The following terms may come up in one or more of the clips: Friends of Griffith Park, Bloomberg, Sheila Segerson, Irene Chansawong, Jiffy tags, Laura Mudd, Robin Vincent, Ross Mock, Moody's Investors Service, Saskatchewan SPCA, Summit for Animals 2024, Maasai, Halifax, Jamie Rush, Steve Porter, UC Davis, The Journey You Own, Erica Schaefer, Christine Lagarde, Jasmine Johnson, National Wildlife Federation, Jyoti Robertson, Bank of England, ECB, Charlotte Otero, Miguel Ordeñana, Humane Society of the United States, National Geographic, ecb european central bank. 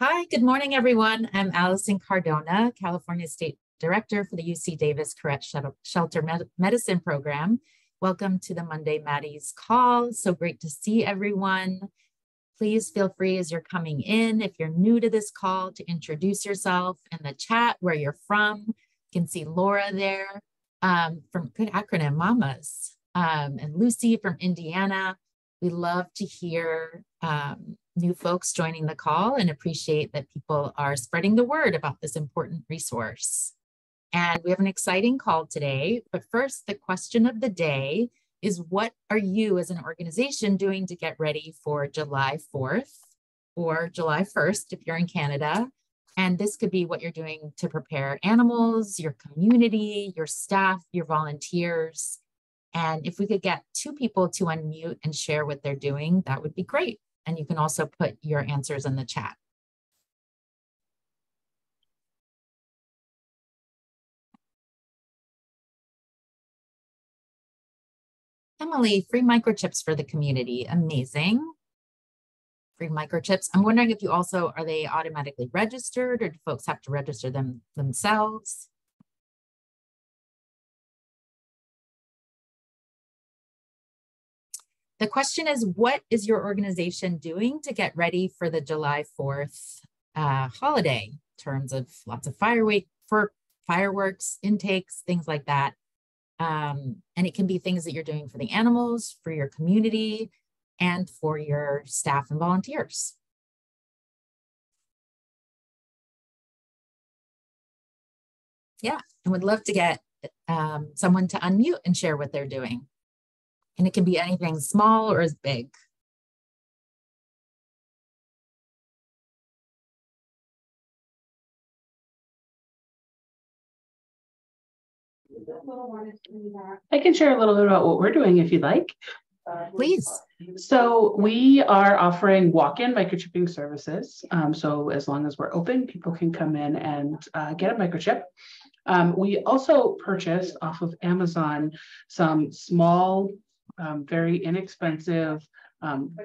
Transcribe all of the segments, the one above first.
Hi, good morning, everyone. I'm Allison Cardona, California State Director for the UC Davis Koret Shelter Med Medicine Program. Welcome to the Monday Maddie's Call. So great to see everyone. Please feel free as you're coming in, if you're new to this call, to introduce yourself in the chat, where you're from. You can see Laura there from good acronym, Mamas, and Lucy from Indiana. We love to hear new folks joining the call and appreciate that people are spreading the word about this important resource. And we have an exciting call today, but first the question of the day is, what are you as an organization doing to get ready for July 4th or July 1st if you're in Canada? And this could be what you're doing to prepare animals, your community, your staff, your volunteers. And if we could get two people to unmute and share what they're doing, that would be great. And you can also put your answers in the chat. Emily, free microchips for the community. Amazing. Free microchips. I'm wondering if you also, are they automatically registered or do folks have to register them themselves? The question is, what is your organization doing to get ready for the July 4th holiday in terms of lots of fireworks, intakes, things like that. And it can be things that you're doing for the animals, for your community, and for your staff and volunteers. Yeah, and would love to get someone to unmute and share what they're doing. And it can be anything small or as big. I can share a little bit about what we're doing if you'd like. Please. So we are offering walk-in microchipping services. So as long as we're open, people can come in and get a microchip. We also purchase off of Amazon some small, very inexpensive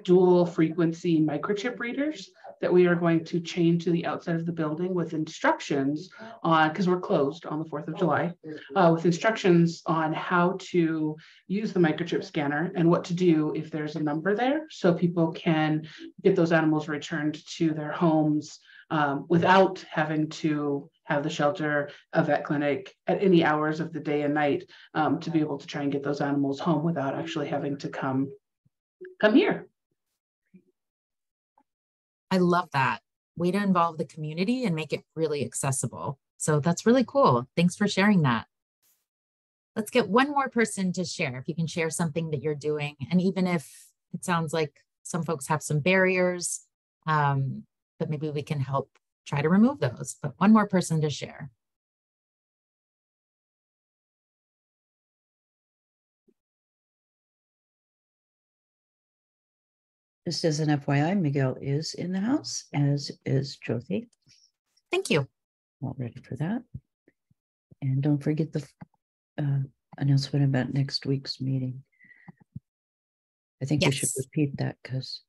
dual frequency microchip readers that we are going to chain to the outside of the building with instructions on, because we're closed on the 4th of July, with instructions on how to use the microchip scanner and what to do if there's a number there, so people can get those animals returned to their homes without having to have the shelter, a vet clinic at any hours of the day and night to be able to try and get those animals home without actually having to come here. I love that. Way to involve the community and make it really accessible. So that's really cool. Thanks for sharing that. Let's get one more person to share. If you can share something that you're doing, and even if it sounds like some folks have some barriers, but maybe we can help try to remove those, but one more person to share. Just as an FYI, Miguel is in the house, as is Jyoti. Thank you. All ready for that. And don't forget the announcement about next week's meeting. I think we should repeat that because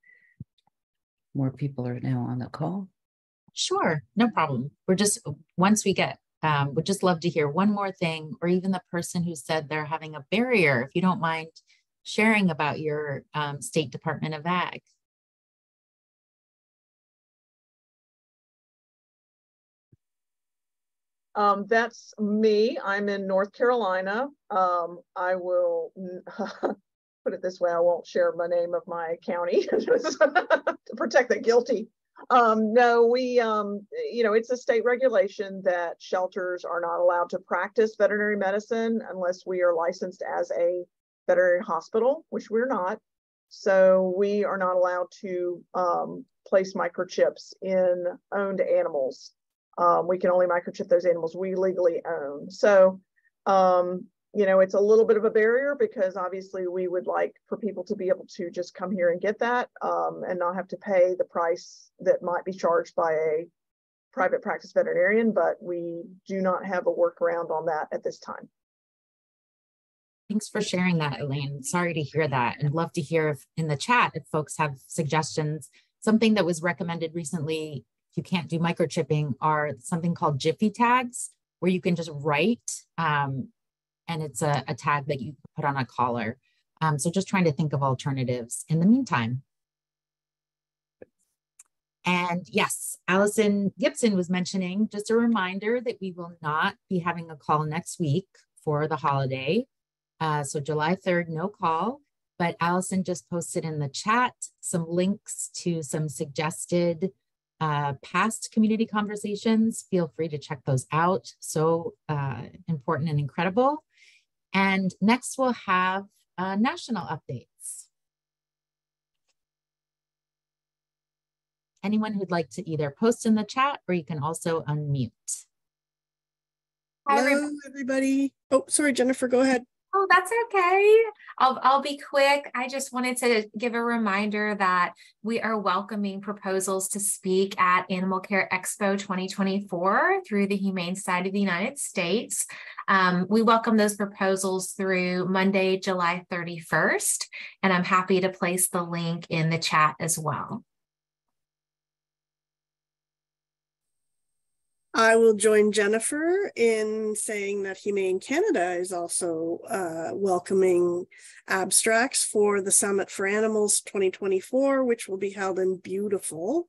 more people are now on the call. Sure, no problem. We're just, once we get, we'd just love to hear one more thing, or even the person who said they're having a barrier, if you don't mind sharing about your State Department of Ag. That's me. I'm in North Carolina. I will put it this way, I won't share my name of my county to protect the guilty. No, we, you know, it's a state regulation that shelters are not allowed to practice veterinary medicine unless we are licensed as a veterinary hospital, which we're not. So we are not allowed to place microchips in owned animals. We can only microchip those animals we legally own. So, you know, it's a little bit of a barrier because obviously we would like for people to be able to just come here and get that and not have to pay the price that might be charged by a private practice veterinarian, but we do not have a workaround on that at this time. Thanks for sharing that, Elaine. Sorry to hear that. And love to hear if, in the chat, if folks have suggestions. Something that was recommended recently you can't do microchipping are something called Jiffy tags, where you can just write and it's a tag that you put on a collar. So just trying to think of alternatives in the meantime. And yes, Allison Gibson was mentioning, just a reminder that we will not be having a call next week for the holiday. So July 3rd, no call, but Allison just posted in the chat some links to some suggested past community conversations. Feel free to check those out. So important and incredible. And next we'll have national updates. Anyone who'd like to either post in the chat or you can also unmute. Hello, everybody. Oh, sorry, Jennifer, go ahead. Oh, that's okay. I'll be quick. I just wanted to give a reminder that we are welcoming proposals to speak at Animal Care Expo 2024 through the Humane Society of the United States. We welcome those proposals through Monday, July 31st, and I'm happy to place the link in the chat as well. I will join Jennifer in saying that Humane Canada is also welcoming abstracts for the Summit for Animals 2024, which will be held in beautiful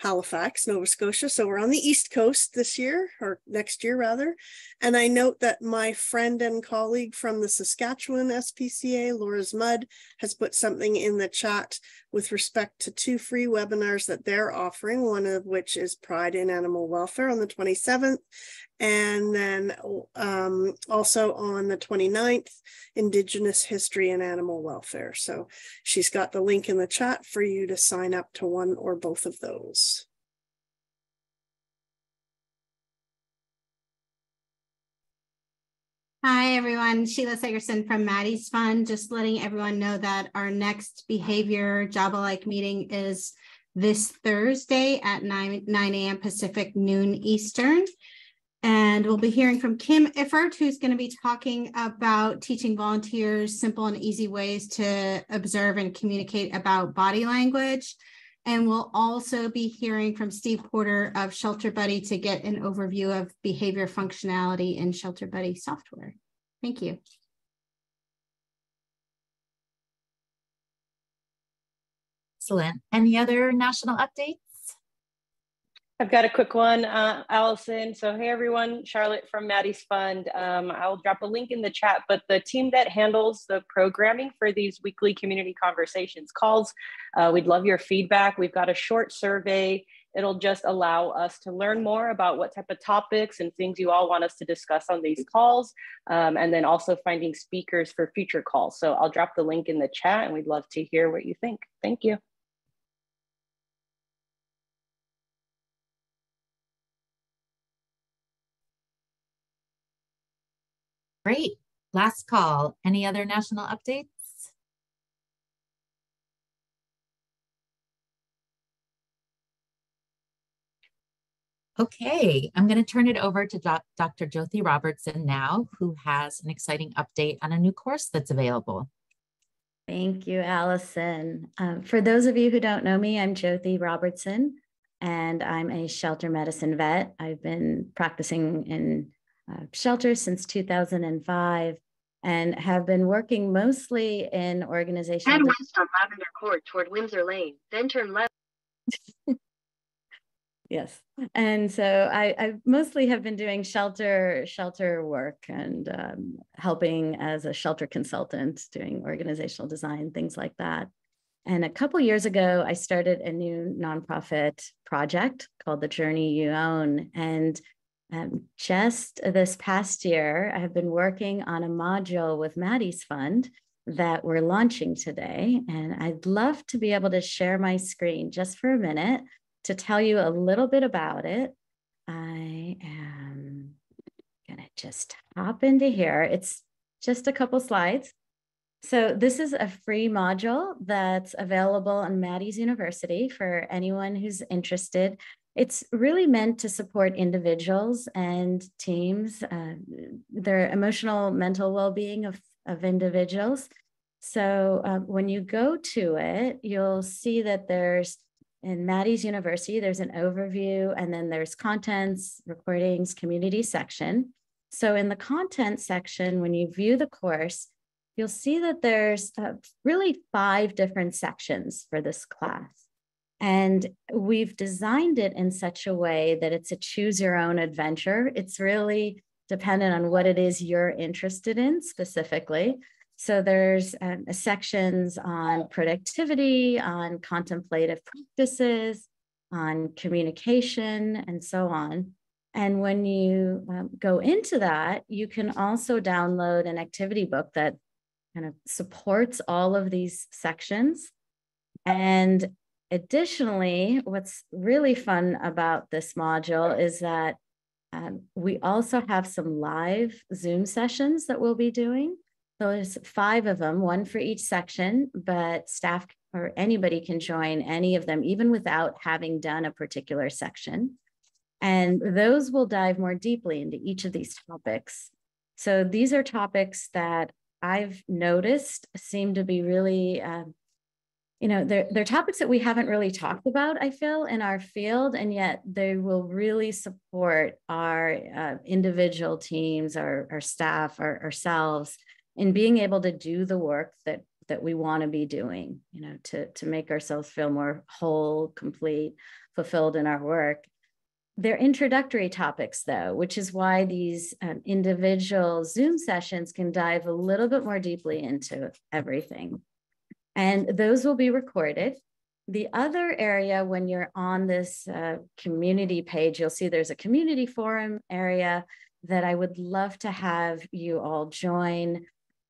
Halifax, Nova Scotia. So we're on the East Coast this year, or next year rather. And I note that my friend and colleague from the Saskatchewan SPCA, Laura Mudd, has put something in the chat with respect to 2 free webinars that they're offering, one of which is Pride in Animal Welfare on the 27th. And then also on the 29th, Indigenous History and Animal Welfare. So she's got the link in the chat for you to sign up to one or both of those. Hi, everyone. Sheila Segerson from Maddie's Fund, just letting everyone know that our next behavior job-alike meeting is this Thursday at 9 a.m. Pacific, noon Eastern. And we'll be hearing from Kim Iffert, who's going to be talking about teaching volunteers simple and easy ways to observe and communicate about body language. And we'll also be hearing from Steve Porter of Shelter Buddy to get an overview of behavior functionality in Shelter Buddy software. Thank you. Excellent. Any other national updates? I've got a quick one, Allison. So hey, everyone, Charlotte from Maddie's Fund. I'll drop a link in the chat, but the team that handles the programming for these weekly community conversations calls, we'd love your feedback. We've got a short survey. It'll just allow us to learn more about what type of topics and things you all want us to discuss on these calls, and then also finding speakers for future calls. So I'll drop the link in the chat and we'd love to hear what you think. Thank you. Great. Last call. Any other national updates? Okay, I'm going to turn it over to Dr. Jyoti Robertson now, who has an exciting update on a new course that's available. Thank you, Allison. For those of you who don't know me, I'm Jyoti Robertson, and I'm a shelter medicine vet. I've been practicing in shelters since 2005 and have been working mostly in organizations. Head west on Lavender Court toward Windsor Lane, then turn left. Yes. And so I mostly have been doing shelter work and helping as a shelter consultant, doing organizational design, things like that. And a couple years ago, I started a new nonprofit project called The Journey You Own. And just this past year, I have been working on a module with Maddie's Fund that we're launching today. And I'd love to be able to share my screen just for a minute to tell you a little bit about it. I am going to just hop into here. It's just a couple slides. So this is a free module that's available on Maddie's University for anyone who's interested. It's really meant to support individuals and teams, their emotional, mental well-being of individuals. So when you go to it, you'll see that there's In Maddie's University, there's an overview, and then there's contents, recordings, community section. So in the content section, when you view the course, you'll see that there's really 5 different sections for this class. And we've designed it in such a way that it's a choose your own adventure. It's really dependent on what it is you're interested in specifically. So there's sections on productivity, on contemplative practices, on communication, and so on. And when you go into that, you can also download an activity book that kind of supports all of these sections. And additionally, what's really fun about this module is that we also have some live Zoom sessions that we'll be doing. So there's 5 of them, 1 for each section, but staff or anybody can join any of them, even without having done a particular section. And those will dive more deeply into each of these topics. So these are topics that I've noticed seem to be really, you know, they're topics that we haven't really talked about, I feel, in our field, and yet they will really support our individual teams, our staff, ourselves, in being able to do the work that we want to be doing, you know, to make ourselves feel more whole, complete, fulfilled in our work. They're introductory topics, though, which is why these individual Zoom sessions can dive a little bit more deeply into everything. And those will be recorded. The other area, when you're on this community page, you'll see there's a community forum area that I would love to have you all join.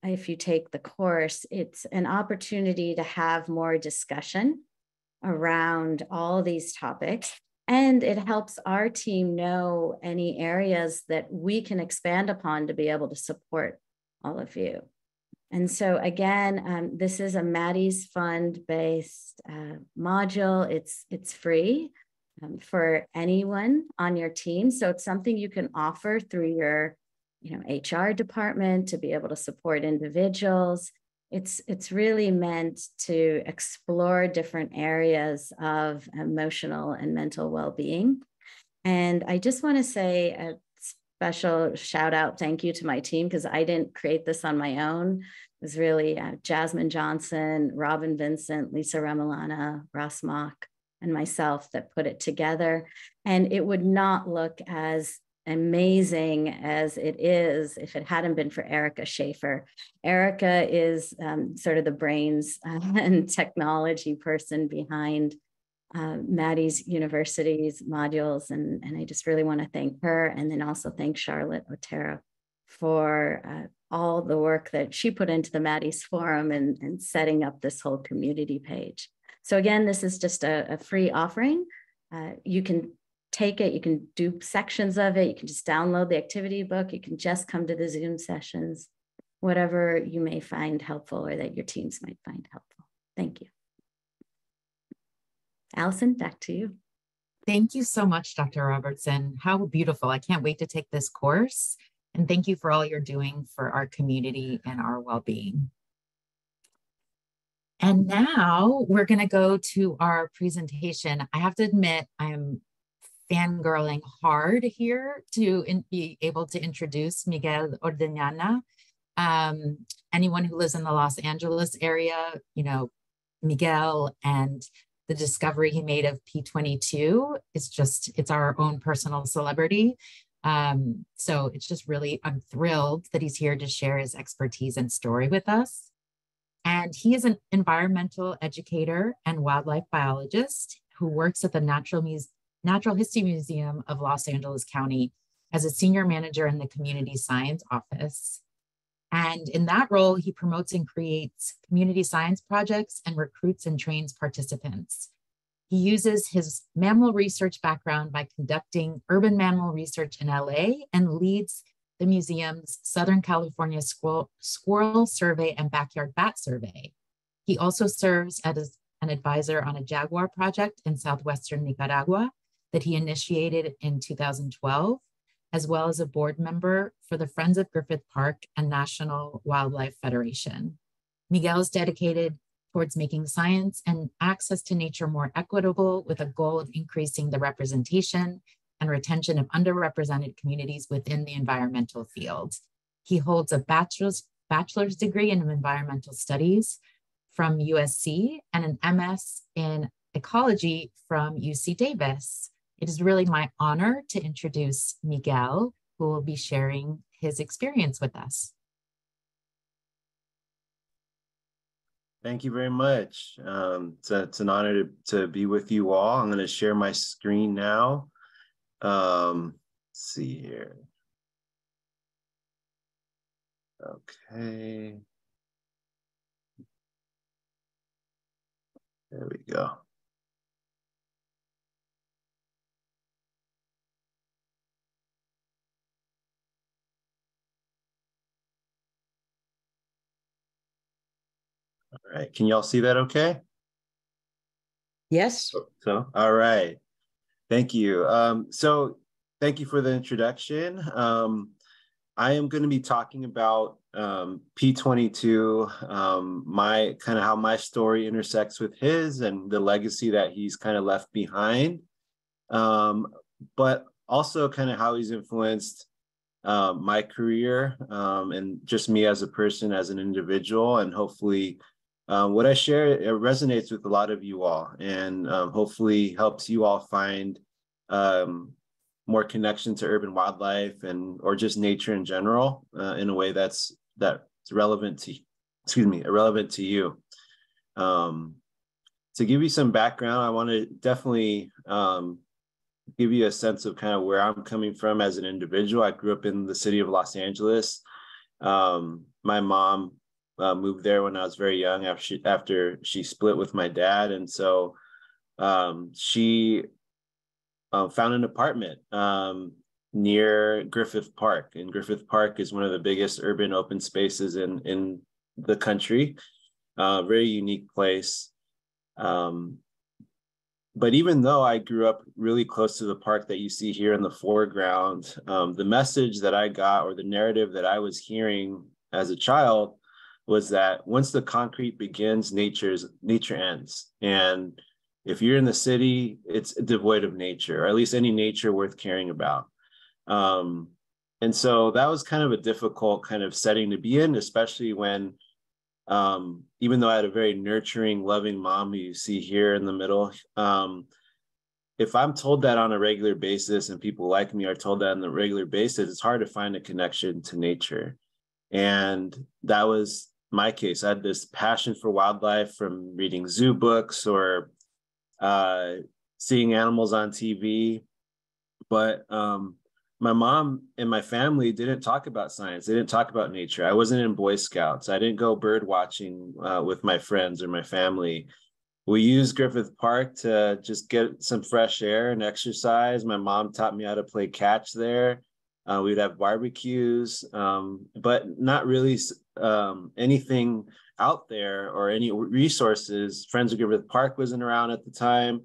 If you take the course, it's an opportunity to have more discussion around all these topics. And it helps our team know any areas that we can expand upon to be able to support all of you. And so again, this is a Maddie's Fund-based module. It's free for anyone on your team. So it's something you can offer through your HR department to be able to support individuals. It's really meant to explore different areas of emotional and mental well-being. And I just want to say a special shout out, thank you to my team, because I didn't create this on my own. It was really Jasmine Johnson, Robin Vincent, Lisa Remolana, Ross Mock, and myself that put it together. And it would not look as amazing as it is if it hadn't been for Erica Schaefer. Erica is sort of the brains and technology person behind Maddie's University's modules, and I just really want to thank her, and then also thank Charlotte Otero for all the work that she put into the Maddie's Forum and setting up this whole community page. So again, this is just a free offering. You can take it, you can do sections of it, you can just download the activity book, you can just come to the Zoom sessions, whatever you may find helpful or that your teams might find helpful. Thank you. Allison, back to you. Thank you so much, Dr. Robertson. How beautiful. I can't wait to take this course. And thank you for all you're doing for our community and our well-being. And now we're going to go to our presentation. I have to admit, I'm fangirling hard here to be able to introduce Miguel Ordeñana. Anyone who lives in the Los Angeles area, you know, Miguel and the discovery he made of P-22 is just, it's our own personal celebrity. So it's just really, I'm thrilled that he's here to share his expertise and story with us. And he is an environmental educator and wildlife biologist who works at the Natural History Museum of Los Angeles County as a senior manager in the community science office. And in that role, he promotes and creates community science projects and recruits and trains participants. He uses his mammal research background by conducting urban mammal research in LA and leads the museum's Southern California Squirrel Survey and Backyard Bat Survey. He also serves as an advisor on a jaguar project in southwestern Nicaragua that he initiated in 2012, as well as a board member for the Friends of Griffith Park and National Wildlife Federation. Miguel is dedicated towards making science and access to nature more equitable, with a goal of increasing the representation and retention of underrepresented communities within the environmental field. He holds a bachelor's degree in environmental studies from USC and an MS in ecology from UC Davis. It is really my honor to introduce Miguel, who will be sharing his experience with us. Thank you very much. It's an honor to be with you all. I'm going to share my screen now. Let's see here. Okay. There we go. All right, can y'all see that okay? Yes. So, all right, thank you. So thank you for the introduction. I am going to be talking about P-22, my kind of how my story intersects with his and the legacy that he's kind of left behind, but also kind of how he's influenced my career and just me as a person, as an individual, and hopefully what I share, it resonates with a lot of you all, and hopefully helps you all find more connection to urban wildlife and or just nature in general in a way that's relevant to, relevant to you. To give you some background, I want to definitely give you a sense of kind of where I'm coming from as an individual. I grew up in the city of Los Angeles. My mom moved there when I was very young after she split with my dad. And so she found an apartment near Griffith Park. And Griffith Park is one of the biggest urban open spaces in the country. Very unique place. But even though I grew up really close to the park that you see here in the foreground, the message that I got, or the narrative that I was hearing as a child, was that once the concrete begins, nature ends. And if you're in the city, it's devoid of nature, or at least any nature worth caring about. And so that was kind of a difficult kind of setting to be in, especially when, even though I had a very nurturing, loving mom who you see here in the middle, if I'm told that on a regular basis, and people like me are told that on a regular basis, it's hard to find a connection to nature. And that was my case. I had this passion for wildlife from reading zoo books or seeing animals on TV. But my mom and my family didn't talk about science. They didn't talk about nature. I wasn't in Boy Scouts. I didn't go bird watching with my friends or my family. We used Griffith Park to just get some fresh air and exercise. My mom taught me how to play catch there. We'd have barbecues, but not really anything out there or any resources. Friends of Griffith Park wasn't around at the time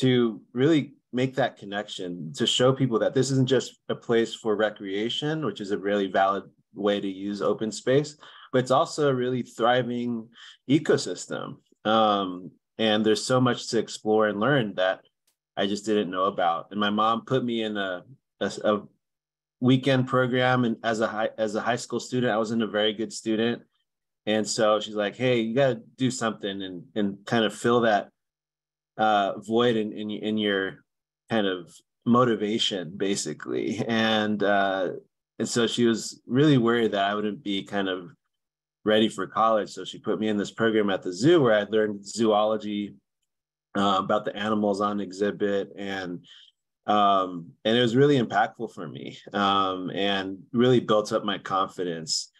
to really make that connection, to show people that this isn't just a place for recreation, which is a really valid way to use open space, but it's also a really thriving ecosystem. And there's so much to explore and learn that I just didn't know about. And my mom put me in a weekend program, and as a high school student, I wasn't a very good student. And so she's like, hey, you got to do something and kind of fill that void in your kind of motivation, basically. And so she was really worried that I wouldn't be kind of ready for college. So she put me in this program at the zoo where I learned zoology, about the animals on exhibit, and it was really impactful for me, and really built up my confidence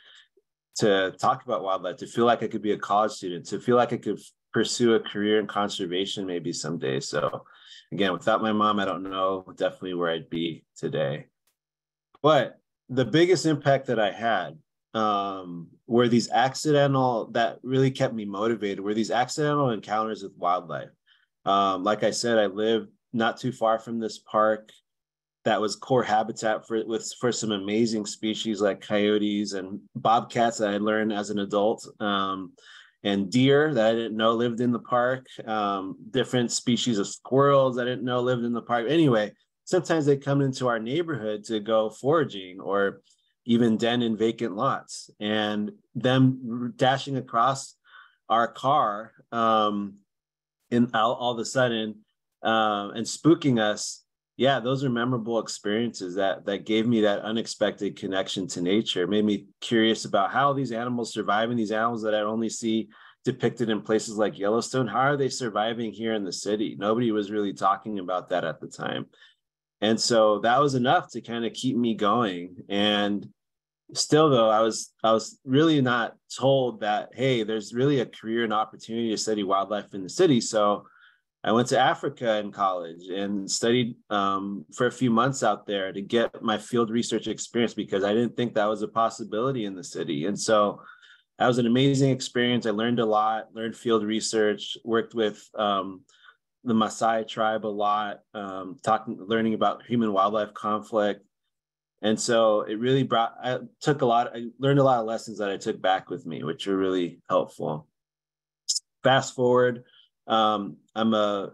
to talk about wildlife, to feel like I could be a college student, to feel like I could pursue a career in conservation maybe someday. So again, without my mom, I don't know definitely where I'd be today. But the biggest impact that I had were these accidental, that really kept me motivated, were these accidental encounters with wildlife. Like I said, I lived not too far from this park that was core habitat for some amazing species like coyotes and bobcats that I learned as an adult. and deer that I didn't know lived in the park, different species of squirrels I didn't know lived in the park. Anyway, sometimes they come into our neighborhood to go foraging or even den in vacant lots, and them dashing across our car and all of a sudden and spooking us. Yeah, those are memorable experiences that gave me that unexpected connection to nature. It made me curious about how these animals survive, and these animals that I only see depicted in places like Yellowstone, how are they surviving here in the city? Nobody was really talking about that at the time. And so that was enough to kind of keep me going. And still though, I was really not told that, hey, there's really a career and opportunity to study wildlife in the city. So I went to Africa in college and studied for a few months out there to get my field research experience, because I didn't think that was a possibility in the city. And so that was an amazing experience. I learned a lot, learned field research, worked with the Maasai tribe a lot, learning about human wildlife conflict. And so it really I learned a lot of lessons that I took back with me, which were really helpful. Fast forward, I'm a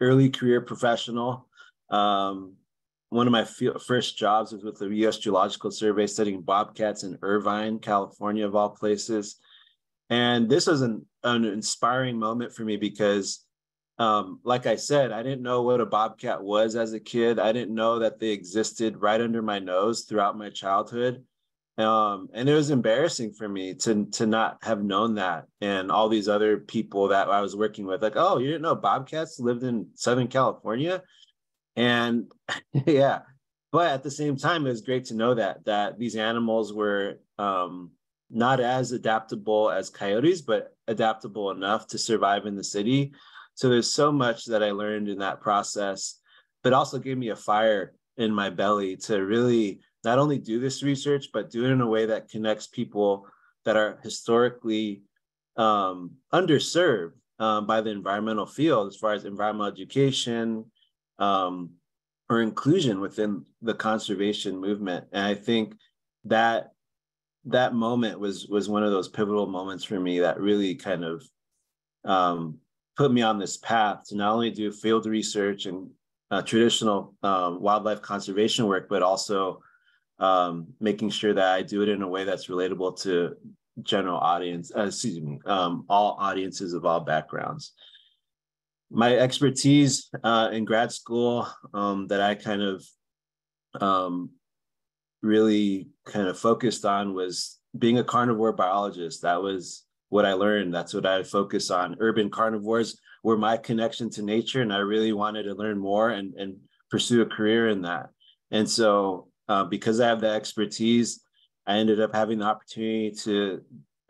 early career professional. One of my first jobs was with the U.S. Geological Survey, studying bobcats in Irvine, California, of all places. And this was an inspiring moment for me because, like I said, I didn't know what a bobcat was as a kid. I didn't know that they existed right under my nose throughout my childhood. And it was embarrassing for me to not have known that. And all these other people that I was working with, like, oh, you didn't know bobcats lived in Southern California? And yeah, but at the same time, it was great to know that these animals were not as adaptable as coyotes, but adaptable enough to survive in the city. So there's so much that I learned in that process, but also gave me a fire in my belly to really not only do this research, but do it in a way that connects people that are historically underserved by the environmental field, as far as environmental education or inclusion within the conservation movement. And I think that moment was one of those pivotal moments for me that really kind of put me on this path to not only do field research and traditional wildlife conservation work, but also making sure that I do it in a way that's relatable to general audience, all audiences of all backgrounds. My expertise in grad school that I kind of really kind of focused on was being a carnivore biologist. That was what I learned. That's what I focus on. Urban carnivores were my connection to nature, and I really wanted to learn more and pursue a career in that. And so because I have the expertise, I ended up having the opportunity to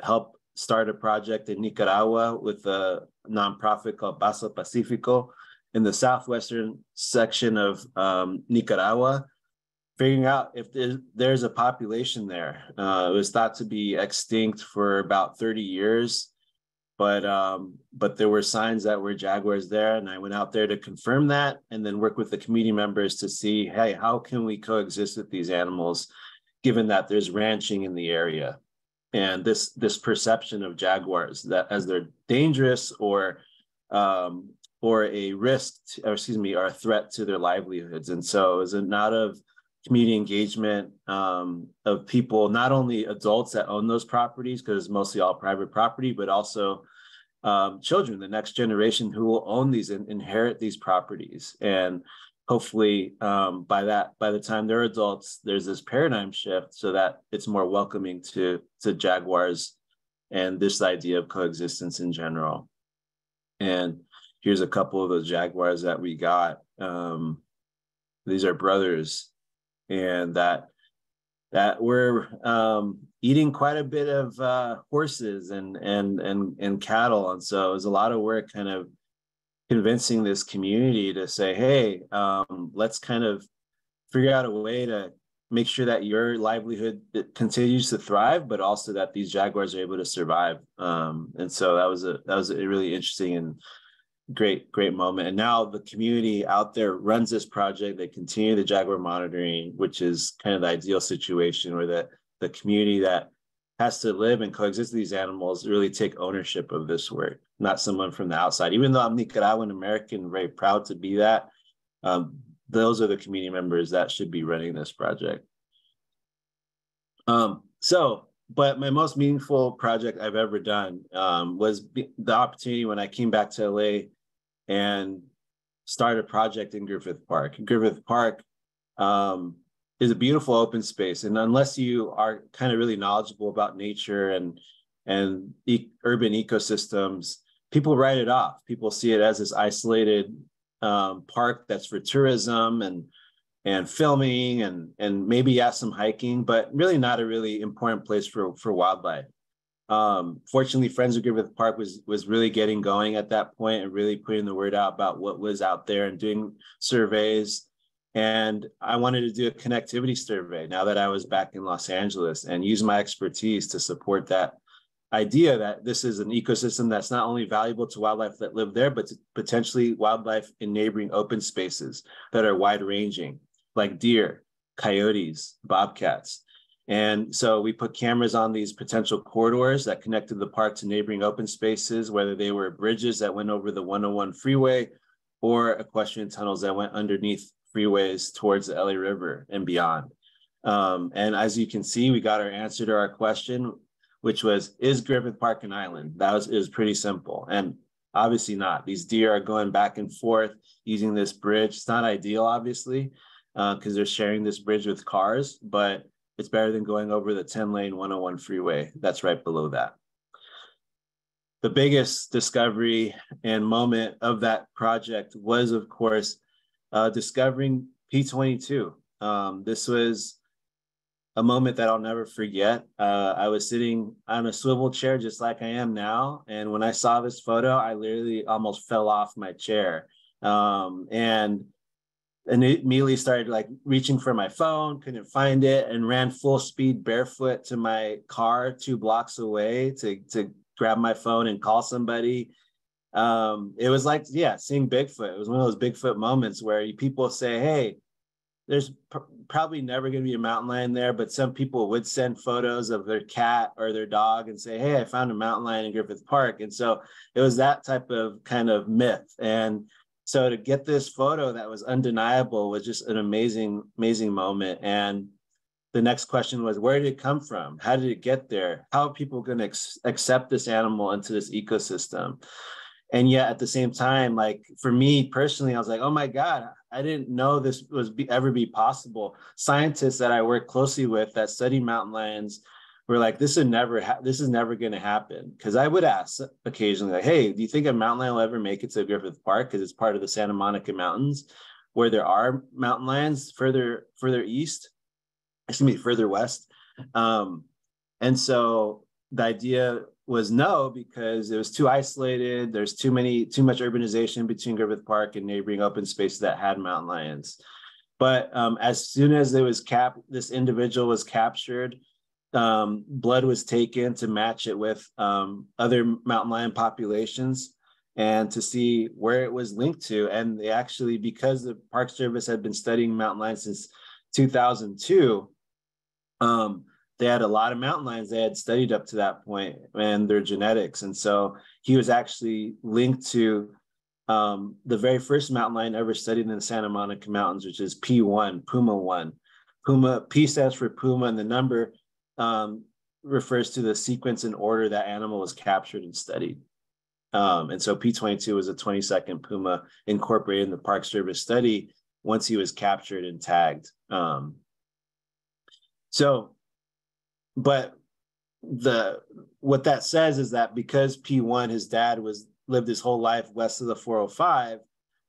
help start a project in Nicaragua with a nonprofit called Paso Pacifico in the southwestern section of Nicaragua, figuring out if there's a population there. It was thought to be extinct for about 30 years, but there were signs that were jaguars there, and I went out there to confirm that and then work with the community members to see, hey, how can we coexist with these animals given that there's ranching in the area? And this perception of jaguars that as they're dangerous or a risk, or a threat to their livelihoods. And so it was a lot of community engagement of people, not only adults that own those properties, because it's mostly all private property, but also children, the next generation who will own these and inherit these properties. And hopefully by the time they're adults, there's this paradigm shift so that it's more welcoming to jaguars and this idea of coexistence in general. And here's a couple of those jaguars that we got. These are brothers. And that we're eating quite a bit of horses and cattle, and so it was a lot of work, kind of convincing this community to say, "Hey, let's kind of figure out a way to make sure that your livelihood continues to thrive, but also that these jaguars are able to survive." And so that was a really interesting and great moment. And now the community out there runs this project. They continue the jaguar monitoring, which is kind of the ideal situation where the community that has to live and coexist with these animals really take ownership of this work, not someone from the outside. Even though I'm Nicaraguan American, very proud to be that, those are the community members that should be running this project. But my most meaningful project I've ever done was the opportunity when I came back to LA and started a project in Griffith Park. Griffith Park is a beautiful open space. And unless you are kind of really knowledgeable about nature and urban ecosystems, people write it off. People see it as this isolated park that's for tourism and filming and maybe some hiking, but really not a really important place for wildlife. Fortunately, Friends of Griffith Park was really getting going at that point and really putting the word out about what was out there and doing surveys. And I wanted to do a connectivity survey now that I was back in Los Angeles and use my expertise to support that idea that this is an ecosystem that's not only valuable to wildlife that live there, but to potentially wildlife in neighboring open spaces that are wide-ranging, like deer, coyotes, bobcats. And so we put cameras on these potential corridors that connected the park to neighboring open spaces, whether they were bridges that went over the 101 freeway or equestrian tunnels that went underneath freeways towards the LA River and beyond. And as you can see, we got our answer to our question, which was, is Griffith Park an island? It was pretty simple. And obviously not. These deer are going back and forth using this bridge. It's not ideal, obviously, because they're sharing this bridge with cars, but it's better than going over the 10-lane 101 freeway that's right below that. The biggest discovery and moment of that project was, of course, discovering P-22. This was a moment that I'll never forget. I was sitting on a swivel chair just like I am now. And when I saw this photo, I literally almost fell off my chair. And it immediately started like reaching for my phone, couldn't find it, and ran full speed barefoot to my car 2 blocks away to grab my phone and call somebody. It was like, seeing Bigfoot. It was one of those Bigfoot moments where people say, hey, there's probably never going to be a mountain lion there, but some people would send photos of their cat or their dog and say, hey, I found a mountain lion in Griffith Park. And so it was that type of kind of myth. And so to get this photo that was undeniable was just an amazing, amazing moment. And the next question was, where did it come from? How did it get there? How are people going to accept this animal into this ecosystem? And yet at the same time, like for me personally, I was like, oh my God, I didn't know this was ever be possible. Scientists that I work closely with that study mountain lions were like, this is never going to happen. Because I would ask occasionally, like, hey, do you think a mountain lion will ever make it to Griffith Park? Because it's part of the Santa Monica Mountains, where there are mountain lions further east, further west. And so the idea was no, because it was too isolated. There's too much urbanization between Griffith Park and neighboring open spaces that had mountain lions. But as soon as this individual was captured, blood was taken to match it with other mountain lion populations and to see where it was linked to. And they actually, because the Park Service had been studying mountain lions since 2002, they had a lot of mountain lions they had studied up to that point and their genetics. And so he was actually linked to the very first mountain lion ever studied in the Santa Monica Mountains, which is P1, Puma 1. Puma, P stands for Puma, and the number refers to the sequence and order that animal was captured and studied. And so P22 was a 22nd Puma incorporated in the Park Service study once he was captured and tagged. But what that says is that because P1, his dad, lived his whole life west of the 405,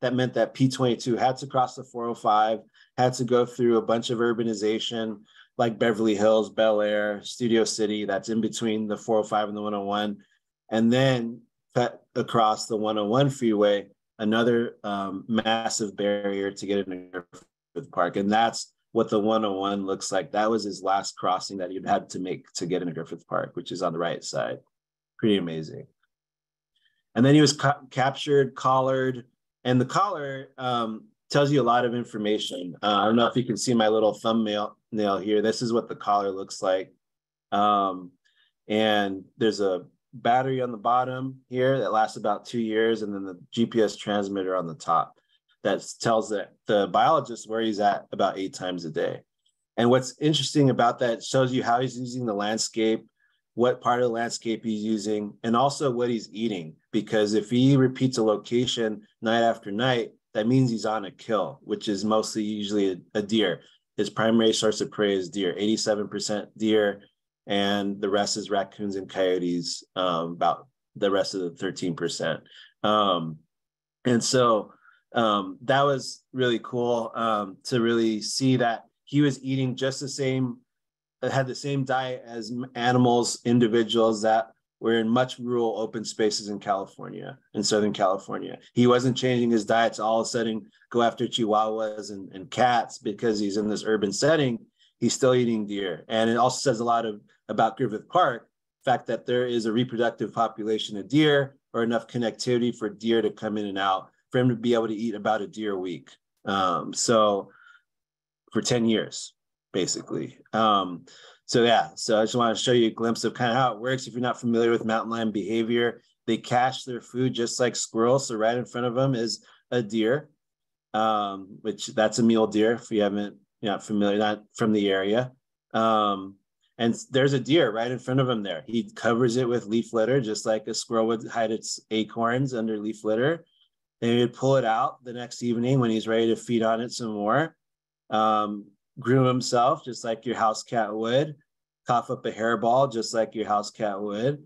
that meant that P22 had to cross the 405, had to go through a bunch of urbanization like Beverly Hills, Bel Air, Studio City, that's in between the 405 and the 101, and then cut across the 101 freeway, another massive barrier to get into Griffith Park. And that's what the 101 looks like. That was his last crossing that he'd had to make to get into Griffith Park, which is on the right side. Pretty amazing. And then he was captured, collared, and the collar tells you a lot of information. I don't know if you can see my little thumbnail here. This is what the collar looks like. And there's a battery on the bottom here that lasts about 2 years, and then the GPS transmitter on the top that tells the biologist where he's at about 8 times a day. And what's interesting about that, it shows you how he's using the landscape, what part of the landscape he's using, and also what he's eating. Because if he repeats a location night after night, that means he's on a kill, which is mostly usually a deer. His primary source of prey is deer, 87% deer, and the rest is raccoons and coyotes, about the rest of the 13%. And so that was really cool to really see that he was eating just the same, had the same diet as animals, individuals that were in much rural open spaces in California, in Southern California. He wasn't changing his diet to all of a sudden go after chihuahuas and cats because he's in this urban setting. He's still eating deer. And it also says a lot about Griffith Park, the fact that there is a reproductive population of deer or enough connectivity for deer to come in and out, for him to be able to eat about a deer a week. So for 10 years, basically. So I just want to show you a glimpse of kind of how it works. If you're not familiar with mountain lion behavior, they cache their food just like squirrels. So right in front of them is a deer, which that's a mule deer if you haven't, you're not familiar, not from the area. And there's a deer right in front of him there. He covers it with leaf litter, just like a squirrel would hide its acorns under leaf litter. And he would pull it out the next evening when he's ready to feed on it some more. Groom himself, just like your house cat would. Cough up a hairball, just like your house cat would.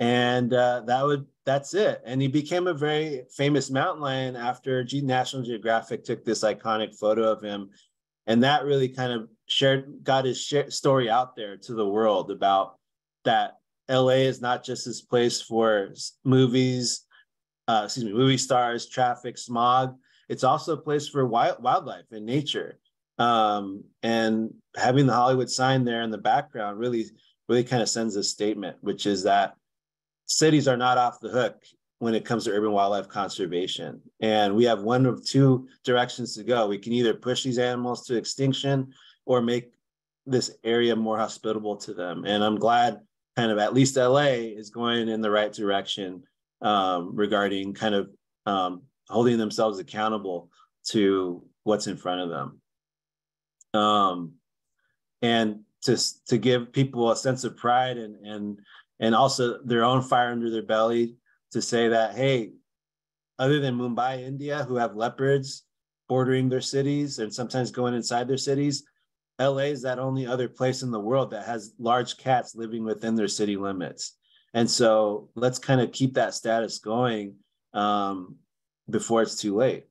And that's it. And he became a very famous mountain lion after National Geographic took this iconic photo of him. And that really kind of got his story out there to the world about that LA is not just this place for movies, movie stars, traffic, smog. It's also a place for wildlife and nature. And having the Hollywood sign there in the background really, really kind of sends a statement, which is that cities are not off the hook when it comes to urban wildlife conservation. And we have one of two directions to go. We can either push these animals to extinction or make this area more hospitable to them. And I'm glad kind of at least LA is going in the right direction regarding kind of holding themselves accountable to what's in front of them. And to give people a sense of pride and also their own fire under their belly, to say that, hey, other than Mumbai, India, who have leopards bordering their cities and sometimes going inside their cities, LA is that only other place in the world that has large cats living within their city limits. And so let's kind of keep that status going before it's too late.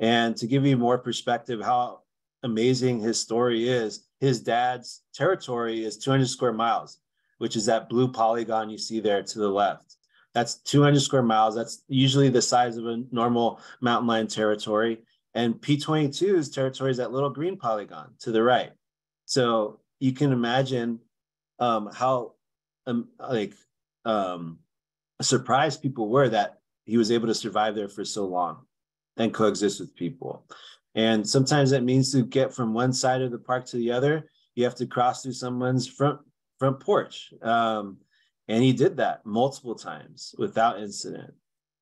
And to give you more perspective how amazing his story is, his dad's territory is 200 square miles, which is that blue polygon you see there to the left. That's 200 square miles. That's usually the size of a normal mountain lion territory. And P-22's territory is that little green polygon to the right. So you can imagine how surprised people were that he was able to survive there for so long and coexist with people. And sometimes that means to get from one side of the park to the other, you have to cross through someone's front porch. And he did that multiple times without incident.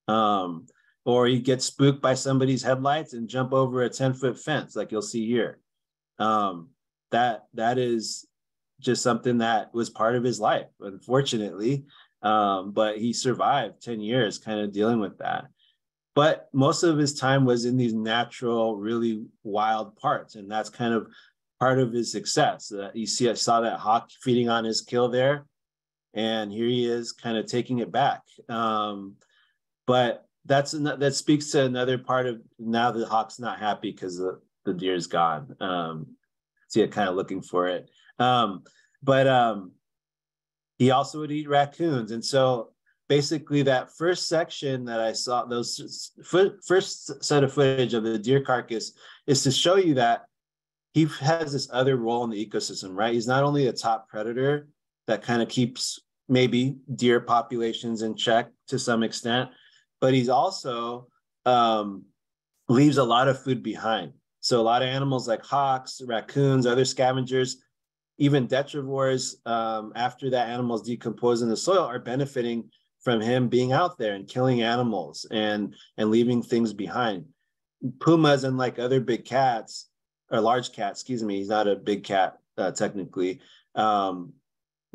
Or he gets spooked by somebody's headlights and jump over a 10-foot fence, like you'll see here. That is just something that was part of his life, unfortunately. But he survived 10 years kind of dealing with that. But most of his time was in these natural, really wild parts. And that's kind of part of his success. You see, I saw that hawk feeding on his kill there. And here he is kind of taking it back. But that speaks to another part of now the hawk's not happy because the deer's gone. So you're kind of looking for it. But he also would eat raccoons. And so basically that first section that I saw, those first set of footage of the deer carcass is to show you that he has this other role in the ecosystem, right? He's not only a top predator that kind of keeps maybe deer populations in check to some extent, but he's also leaves a lot of food behind. So a lot of animals like hawks, raccoons, other scavengers even detritivores, after that animals decompose in the soil, are benefiting from him being out there and killing animals and leaving things behind. Pumas, unlike other big cats, or large cats, excuse me, he's not a big cat technically,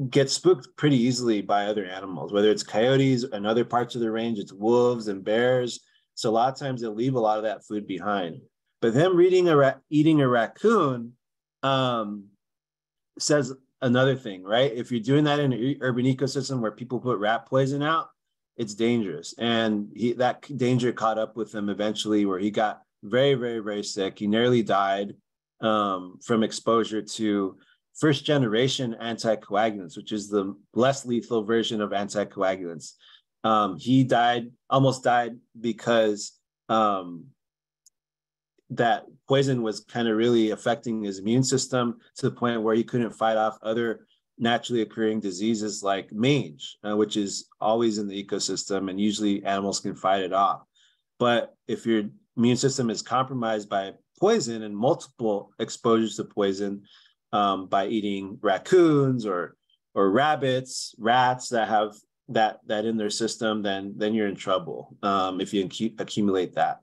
get spooked pretty easily by other animals, whether it's coyotes and other parts of the range, it's wolves and bears. So a lot of times they'll leave a lot of that food behind. But them eating a raccoon says another thing, right? If you're doing that in an urban ecosystem where people put rat poison out, it's dangerous. And that danger caught up with him eventually, where he got very, very, very sick. He nearly died from exposure to first-generation anticoagulants, which is the less lethal version of anticoagulants. He died, almost died, because that poison was kind of really affecting his immune system to the point where he couldn't fight off other naturally occurring diseases like mange, which is always in the ecosystem, and usually animals can fight it off. But if your immune system is compromised by poison and multiple exposures to poison, by eating raccoons or rabbits, rats that have that in their system, then you're in trouble if you accumulate that.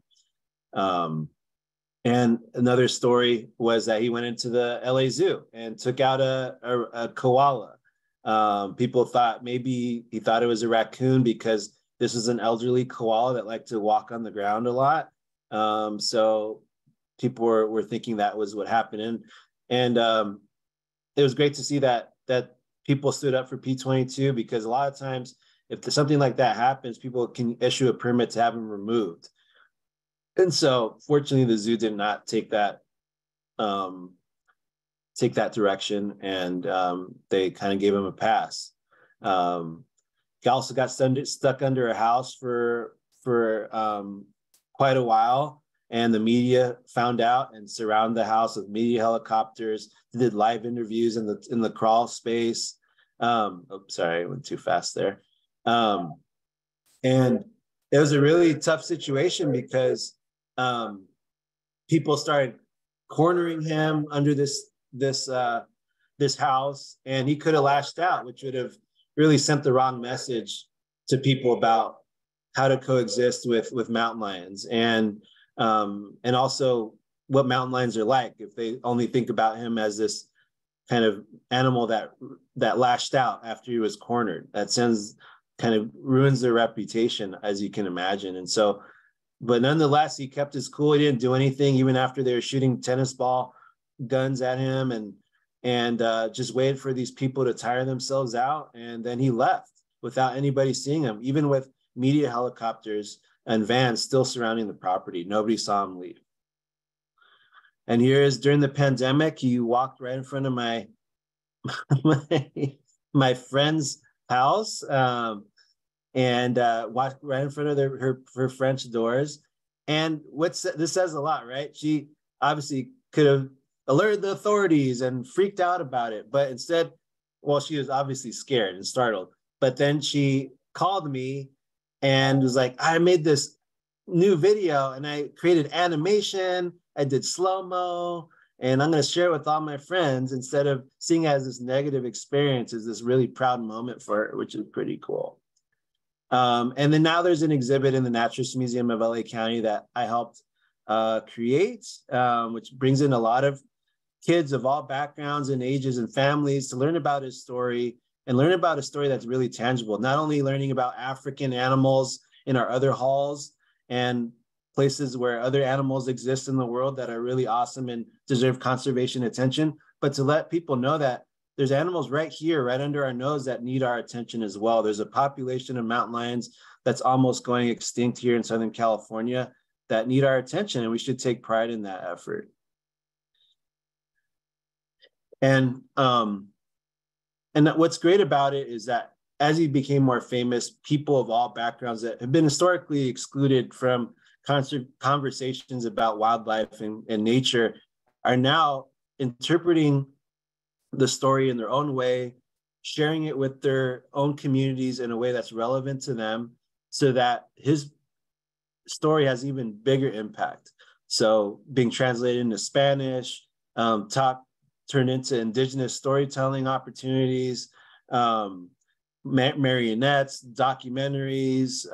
And another story was that he went into the LA Zoo and took out a koala. People thought maybe he thought it was a raccoon because this was an elderly koala that liked to walk on the ground a lot. So people were thinking that was what happened. And it was great to see that people stood up for P-22, because a lot of times if something like that happens, people can issue a permit to have them removed. And so fortunately, the zoo did not take that direction, and they kind of gave him a pass. He also got stuck under a house for quite a while. And the media found out and surrounded the house with media helicopters. They did live interviews in the crawl space. Oops, sorry, I went too fast there. And it was a really tough situation because people started cornering him under this house, and he could have lashed out, which would have really sent the wrong message to people about how to coexist with mountain lions. And also what mountain lions are like, if they only think about him as this kind of animal that lashed out after he was cornered. That sends, kind of ruins their reputation, as you can imagine. And so, but nonetheless, he kept his cool. He didn't do anything, even after they were shooting tennis ball guns at him, and just waited for these people to tire themselves out. And then he left without anybody seeing him, even with media helicopters and vans still surrounding the property. Nobody saw him leave. And here is, during the pandemic, he walked right in front of my friend's house and walked right in front of her French doors. And this says a lot, right? She obviously could have alerted the authorities and freaked out about it, but instead, well, she was obviously scared and startled. But then she called me and was like, I made this new video and I created animation, I did slow-mo, and I'm going to share it with all my friends, instead of seeing it as this negative experience, as this really proud moment for her, which is pretty cool. And then now there's an exhibit in the Natural History Museum of LA County that I helped create, which brings in a lot of kids of all backgrounds and ages and families to learn about his story, and learn about a story that's really tangible, not only learning about African animals in our other halls and places where other animals exist in the world that are really awesome and deserve conservation attention, but to let people know that there's animals right here, right under our nose, that need our attention as well. There's a population of mountain lions that's almost going extinct here in Southern California that need our attention, and we should take pride in that effort. And what's great about it is that as he became more famous, people of all backgrounds that have been historically excluded from conversations about wildlife and nature are now interpreting the story in their own way, sharing it with their own communities in a way that's relevant to them, so that his story has even bigger impact. So being translated into Spanish, taught turned into indigenous storytelling opportunities, marionettes, documentaries,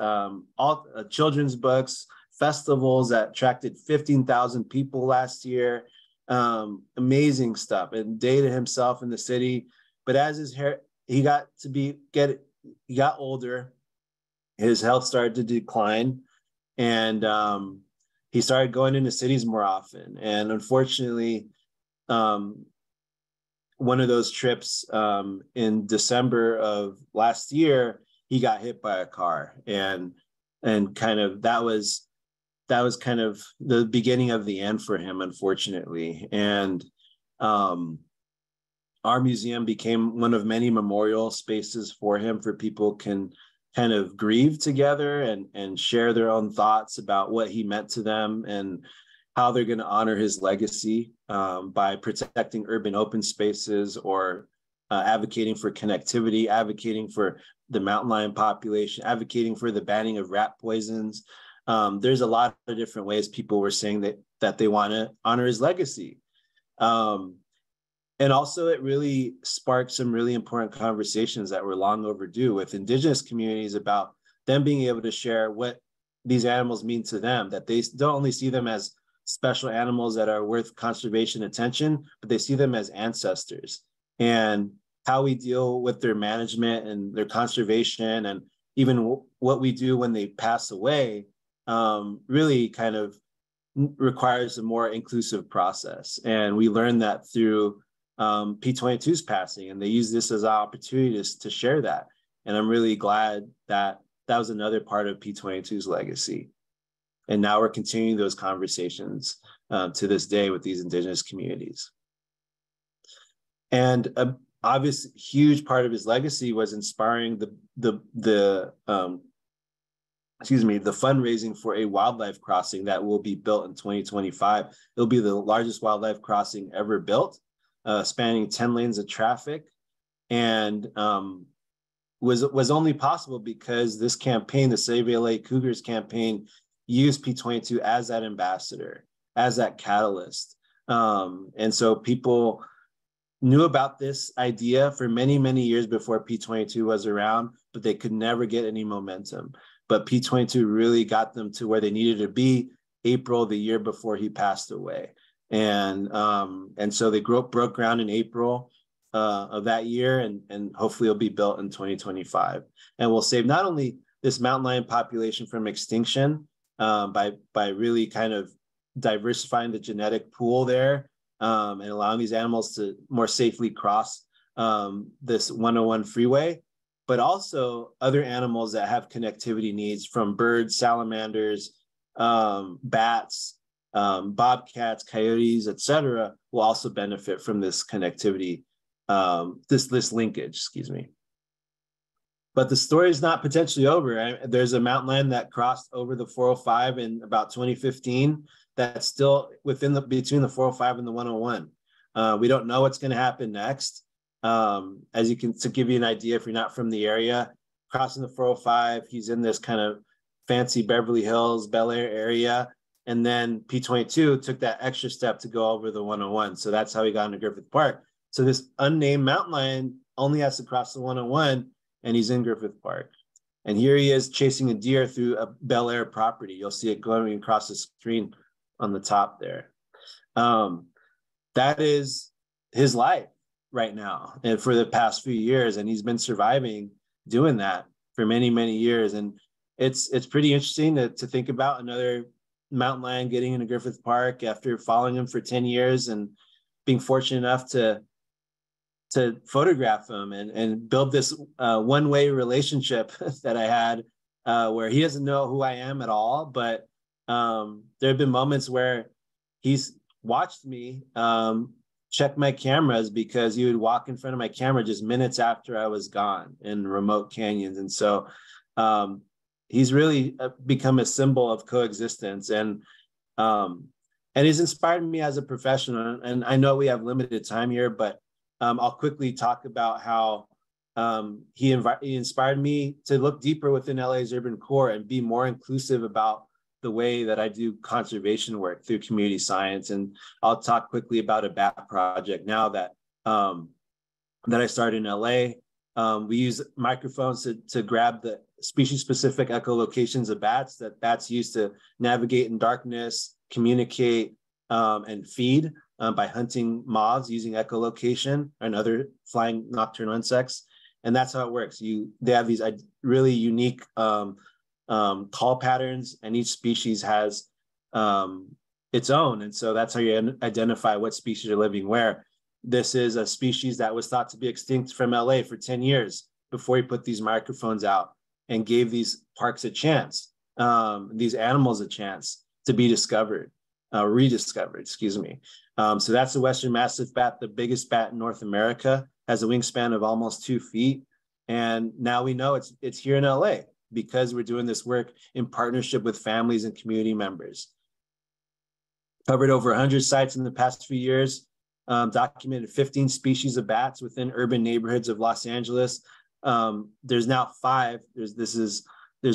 all children's books, festivals that attracted 15,000 people last year. Amazing stuff. And dated himself in the city, but as his hair, he got older, his health started to decline, and he started going into cities more often. And unfortunately, one of those trips in December of last year, he got hit by a car, and kind of that was kind of the beginning of the end for him, unfortunately. And our museum became one of many memorial spaces for him, for people can kind of grieve together and share their own thoughts about what he meant to them and how they're going to honor his legacy by protecting urban open spaces, or advocating for connectivity, advocating for the mountain lion population, advocating for the banning of rat poisons. There's a lot of different ways people were saying that they want to honor his legacy. And also it really sparked some really important conversations that were long overdue with indigenous communities about them being able to share what these animals mean to them, that they don't only see them as special animals that are worth conservation attention, but they see them as ancestors, and how we deal with their management and their conservation, and even what we do when they pass away, really kind of requires a more inclusive process. And we learned that through P-22's passing, and they use this as an opportunity to share that. And I'm really glad that that was another part of P-22's legacy. And now we're continuing those conversations to this day with these indigenous communities. And an obvious huge part of his legacy was inspiring the fundraising for a wildlife crossing that will be built in 2025. It'll be the largest wildlife crossing ever built, spanning 10 lanes of traffic, and was only possible because this campaign, the Save LA Cougars campaign, used P-22 as that ambassador, as that catalyst. And so people knew about this idea for many, many years before P-22 was around, but they could never get any momentum. But P-22 really got them to where they needed to be April, the year before he passed away. And so they broke ground in April of that year, and hopefully it'll be built in 2025. And we'll save not only this mountain lion population from extinction by really kind of diversifying the genetic pool there and allowing these animals to more safely cross this 101 freeway, but also other animals that have connectivity needs, from birds, salamanders, bats, bobcats, coyotes, etc., will also benefit from this connectivity, this linkage, excuse me. But the story is not potentially over. There's a mountain lion that crossed over the 405 in about 2015 that's still between the 405 and the 101. We don't know what's going to happen next. To give you an idea, if you're not from the area, crossing the 405, he's in this kind of fancy Beverly Hills, Bel Air area, and then P-22 took that extra step to go over the 101. So that's how he got into Griffith Park. So this unnamed mountain lion only has to cross the 101, and he's in Griffith Park. And here he is chasing a deer through a Bel Air property. You'll see it going across the screen on the top there. That is his life right now, and for the past few years, and he's been surviving doing that for many, many years. And it's pretty interesting to think about another mountain lion getting into Griffith Park after following him for 10 years and being fortunate enough to photograph him and build this one-way relationship that I had where he doesn't know who I am at all, but there have been moments where he's watched me check my cameras, because he would walk in front of my camera just minutes after I was gone in remote canyons. And so he's really become a symbol of coexistence, and he's inspired me as a professional. And I know we have limited time here, but I'll quickly talk about how he inspired me to look deeper within LA's urban core and be more inclusive about the way that I do conservation work through community science. And I'll talk quickly about a bat project now that that I started in LA. We use microphones to grab the species-specific echolocations of bats that bats use to navigate in darkness, communicate, and feed by hunting moths using echolocation and other flying nocturnal insects. And that's how it works. They have these really unique call patterns, and each species has its own. And so that's how you identify what species are living where. This is a species that was thought to be extinct from LA for 10 years before he put these microphones out and gave these parks a chance, these animals a chance to be discovered, rediscovered, excuse me. So that's the Western Mastiff bat, the biggest bat in North America, has a wingspan of almost 2 feet. And now we know it's here in LA because we're doing this work in partnership with families and community members. Covered over 100 sites in the past few years, documented 15 species of bats within urban neighborhoods of Los Angeles. There's now five. There's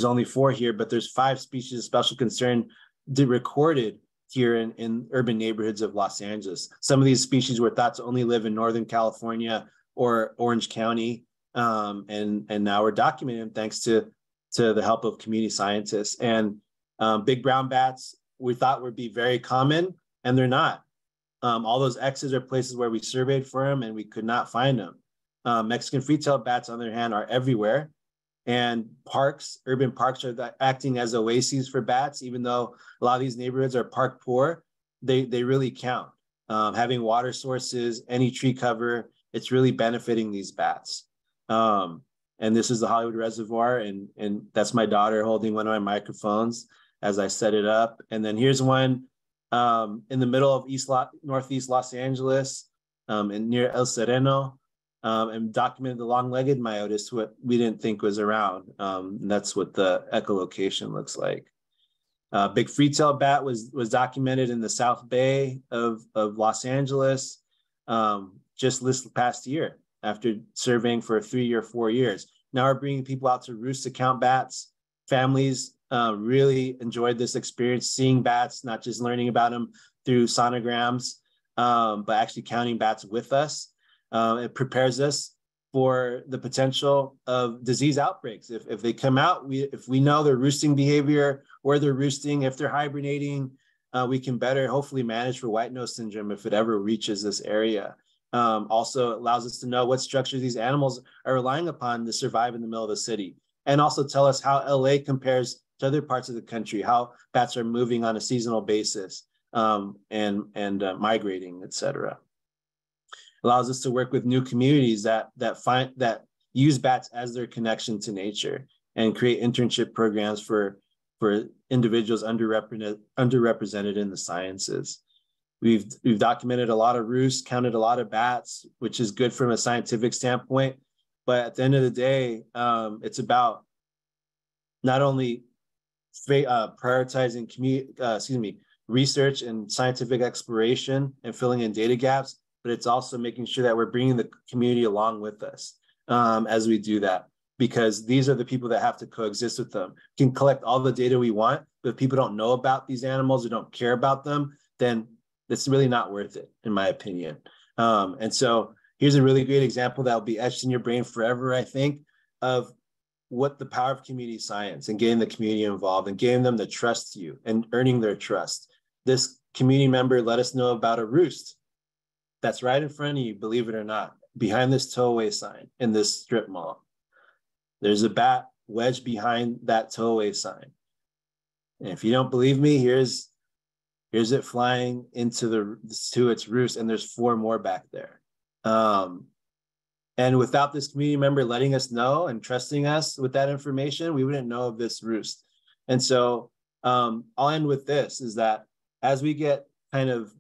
only four here, but there's five species of special concern recorded here in urban neighborhoods of Los Angeles. Some of these species were thought to only live in Northern California or Orange County, and now we're documenting them thanks to the help of community scientists. And big brown bats we thought would be very common, and they're not. All those X's are places where we surveyed for them and we could not find them. Mexican free-tailed bats, on the other hand, are everywhere. And parks, urban parks are acting as oases for bats, even though a lot of these neighborhoods are park poor, they really count. Having water sources, any tree cover, it's really benefiting these bats. And this is the Hollywood Reservoir, and that's my daughter holding one of my microphones as I set it up. And then here's one in the middle of Northeast Los Angeles, and near El Sereno, and documented the long-legged myotis, what we didn't think was around. And that's what the echolocation looks like. Big free-tailed bat was documented in the South Bay of Los Angeles just this past year after surveying for 3 or 4 years. Now we're bringing people out to roost to count bats. Families really enjoyed this experience, seeing bats, not just learning about them through sonograms, but actually counting bats with us. It prepares us for the potential of disease outbreaks. If they come out, if we know their roosting behavior, where they're roosting, if they're hibernating, we can better hopefully manage for white nose syndrome if it ever reaches this area. Also, it allows us to know what structures these animals are relying upon to survive in the middle of the city, and also tell us how LA compares to other parts of the country, how bats are moving on a seasonal basis and migrating, et cetera. Allows us to work with new communities that use bats as their connection to nature, and create internship programs for individuals underrepresented in the sciences. We've documented a lot of roosts, counted a lot of bats, which is good from a scientific standpoint. But at the end of the day, it's about not only prioritizing research and scientific exploration and filling in data gaps, but it's also making sure that we're bringing the community along with us as we do that, because these are the people that have to coexist with them. We can collect all the data we want, but if people don't know about these animals or don't care about them, then it's really not worth it, in my opinion. And so here's a really great example that'll be etched in your brain forever, I think, of what the power of community science and getting the community involved and getting them to trust you and earning their trust. This community member let us know about a roost that's right in front of you, believe it or not, behind this tollway sign in this strip mall. There's a bat wedged behind that tollway sign. And if you don't believe me, here's it flying to its roost, and there's four more back there. And without this community member letting us know and trusting us with that information, we wouldn't know of this roost. And so I'll end with this, is that as we get kind of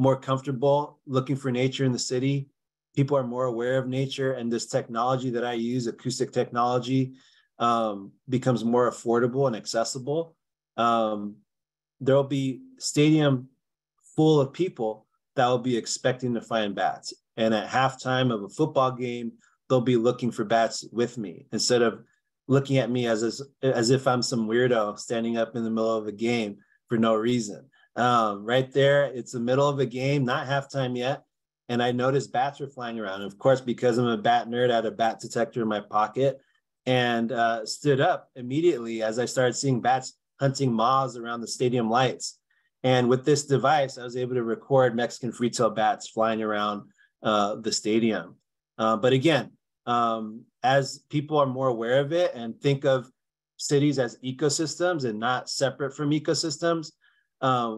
more comfortable looking for nature in the city, people are more aware of nature, and this technology that I use, acoustic technology, becomes more affordable and accessible. There'll be a stadium full of people that will be expecting to find bats. And at halftime of a football game, they'll be looking for bats with me instead of looking at me as if I'm some weirdo standing up in the middle of a game for no reason. Right there, it's the middle of a game, not halftime yet. And I noticed bats were flying around. Of course, because I'm a bat nerd, I had a bat detector in my pocket and stood up immediately as I started seeing bats hunting moths around the stadium lights. And with this device, I was able to record Mexican free-tailed bats flying around the stadium. But again, as people are more aware of it and think of cities as ecosystems and not separate from ecosystems,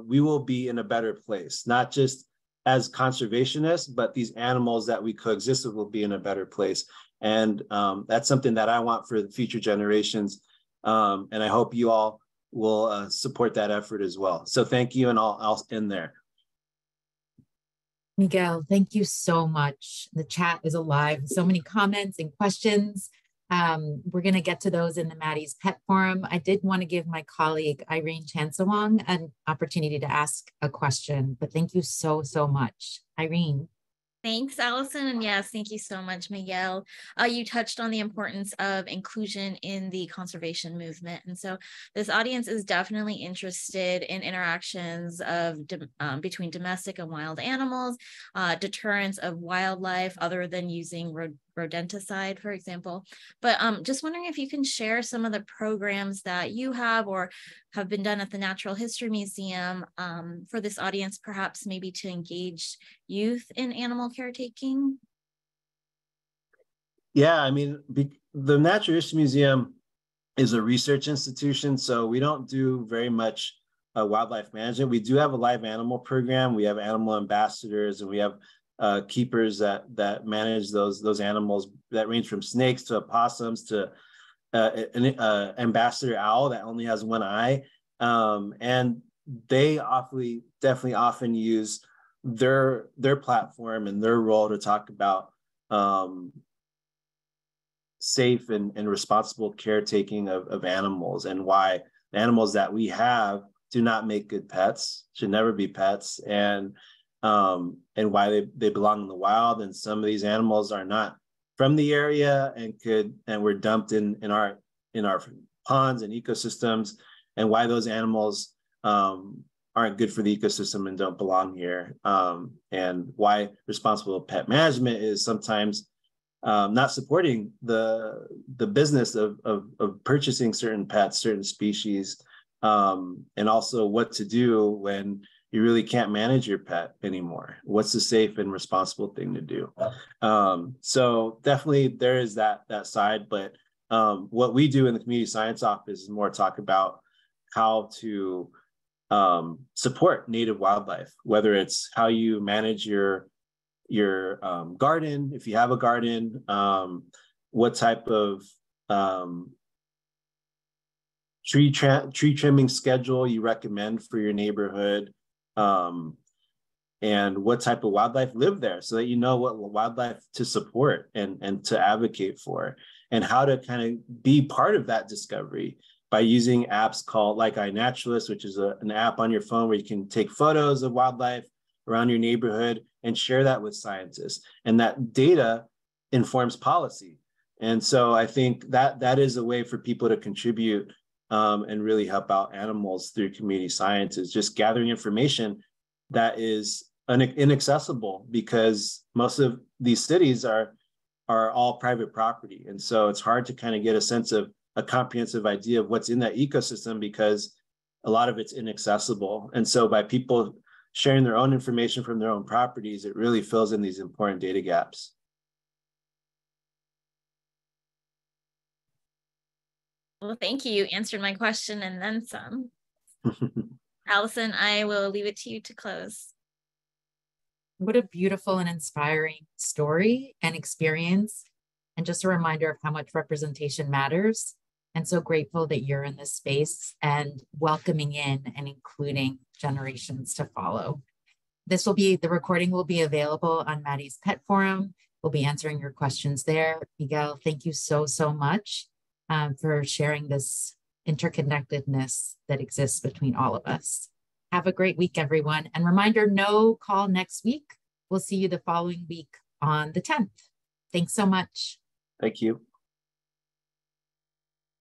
we will be in a better place, not just as conservationists, but these animals that we coexist with will be in a better place. And that's something that I want for the future generations. And I hope you all will support that effort as well. So thank you, and I'll end there. Miguel, thank you so much. The chat is alive. So many comments and questions. We're going to get to those in the Maddie's Pet Forum. I did want to give my colleague, Irene Chansawong, an opportunity to ask a question, but thank you so, so much. Irene. Thanks, Allison. And yes, thank you so much, Miguel. You touched on the importance of inclusion in the conservation movement. And so this audience is definitely interested in interactions of between domestic and wild animals, deterrence of wildlife other than using rodenticide, for example. But just wondering if you can share some of the programs that you have or have been done at the Natural History Museum for this audience, perhaps maybe to engage youth in animal caretaking? Yeah, I mean, the Natural History Museum is a research institution, so we don't do very much wildlife management. We do have a live animal program. We have animal ambassadors, and we have keepers that manage those animals that range from snakes to opossums to an ambassador owl that only has one eye, and they definitely often use their platform and their role to talk about safe and responsible caretaking of animals, and why the animals that we have do not make good pets, should never be pets, and why they belong in the wild. And some of these animals are not from the area and were dumped in our ponds and ecosystems, and why those animals aren't good for the ecosystem and don't belong here, and why responsible pet management is sometimes not supporting the business of purchasing certain pets, certain species, and also what to do when you really can't manage your pet anymore. What's the safe and responsible thing to do? So definitely there is that side, but what we do in the community science office is more talk about how to support native wildlife, whether it's how you manage your garden, if you have a garden, what type of tree trimming schedule you recommend for your neighborhood, and what type of wildlife live there, so that you know what wildlife to support and to advocate for, and how to kind of be part of that discovery by using apps called like iNaturalist, which is an app on your phone where you can take photos of wildlife around your neighborhood and share that with scientists. And that data informs policy. And so I think that is a way for people to contribute and really help out animals through community science, is just gathering information that is inaccessible, because most of these cities are all private property. And so it's hard to kind of get a sense of a comprehensive idea of what's in that ecosystem, because a lot of it's inaccessible. And so by people sharing their own information from their own properties, it really fills in these important data gaps. Well, thank you. You answered my question and then some. Allison, I will leave it to you to close. What a beautiful and inspiring story and experience, and just a reminder of how much representation matters. And so grateful that you're in this space and welcoming in and including generations to follow. The recording will be available on Maddie's Pet Forum. We'll be answering your questions there. Miguel, thank you so, so much. For sharing this interconnectedness that exists between all of us. Have a great week, everyone. And reminder, no call next week. We'll see you the following week on the 10th. Thanks so much. Thank you.